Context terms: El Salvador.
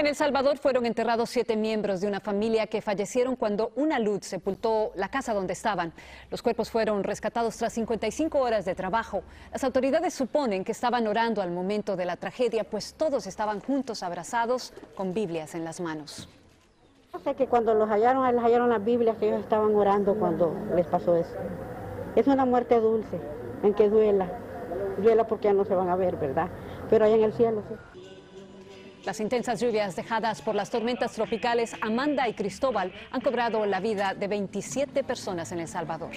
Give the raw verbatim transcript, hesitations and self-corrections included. En El Salvador fueron enterrados siete miembros de una familia que fallecieron cuando una luz sepultó la casa donde estaban. Los cuerpos fueron rescatados tras cincuenta y cinco horas de trabajo. Las autoridades suponen que estaban orando al momento de la tragedia, pues todos estaban juntos abrazados con Biblias en las manos. O sea que cuando los hallaron, les hallaron las Biblias que ellos estaban orando cuando les pasó eso. Es una muerte dulce, en que duela, duela porque ya no se van a ver, ¿verdad? Pero allá en el cielo, sí. Las intensas lluvias dejadas por las tormentas tropicales Amanda y Cristóbal han cobrado la vida de veintisiete personas en El Salvador.